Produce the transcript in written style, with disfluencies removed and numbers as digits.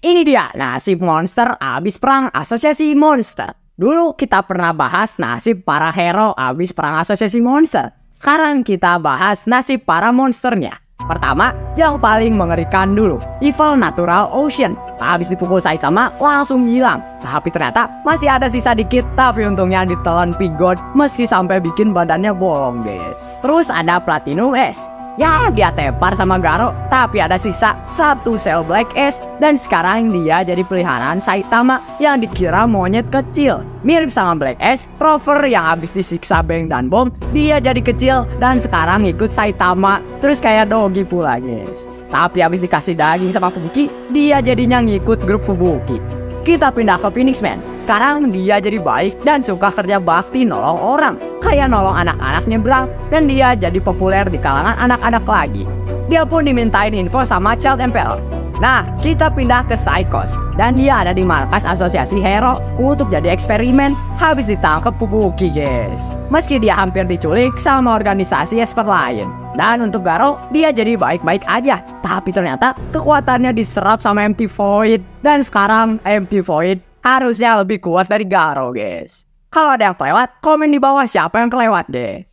Ini dia nasib monster abis perang asosiasi monster. Dulu kita pernah bahas nasib para hero abis perang asosiasi monster. Sekarang kita bahas nasib para monsternya. Pertama, yang paling mengerikan dulu, Evil Natural Ocean. Habis dipukul Saitama langsung hilang. Tapi ternyata masih ada sisa dikit, tapi untungnya ditelan pigot meski sampai bikin badannya bolong guys. Terus ada Platinum Ace. Ya, dia tepar sama Garou, tapi ada sisa satu sel Black S, dan sekarang dia jadi peliharaan Saitama yang dikira monyet kecil. Mirip sama Black S, rover yang habis disiksa Bang dan bom, dia jadi kecil dan sekarang ikut Saitama, terus kayak Dogi pula guys. Tapi habis dikasih daging sama Fubuki, dia jadinya ngikut grup Fubuki. Kita pindah ke Phoenix Man. Sekarang dia jadi baik dan suka kerja bakti nolong orang. Kayak nolong anak-anak nyebrang. Dan dia jadi populer di kalangan anak-anak lagi. Dia pun dimintain info sama Child Emperor. Nah, kita pindah ke Psychos. Dan dia ada di markas asosiasi hero untuk jadi eksperimen. Habis ditangkap Fubuki guys. Meski dia hampir diculik sama organisasi esper lain. Dan untuk Garou, dia jadi baik-baik aja. Tapi ternyata kekuatannya diserap sama Empty Void. Dan sekarang Empty Void harusnya lebih kuat dari Garou guys. Kalau ada yang kelewat, komen di bawah siapa yang kelewat guys.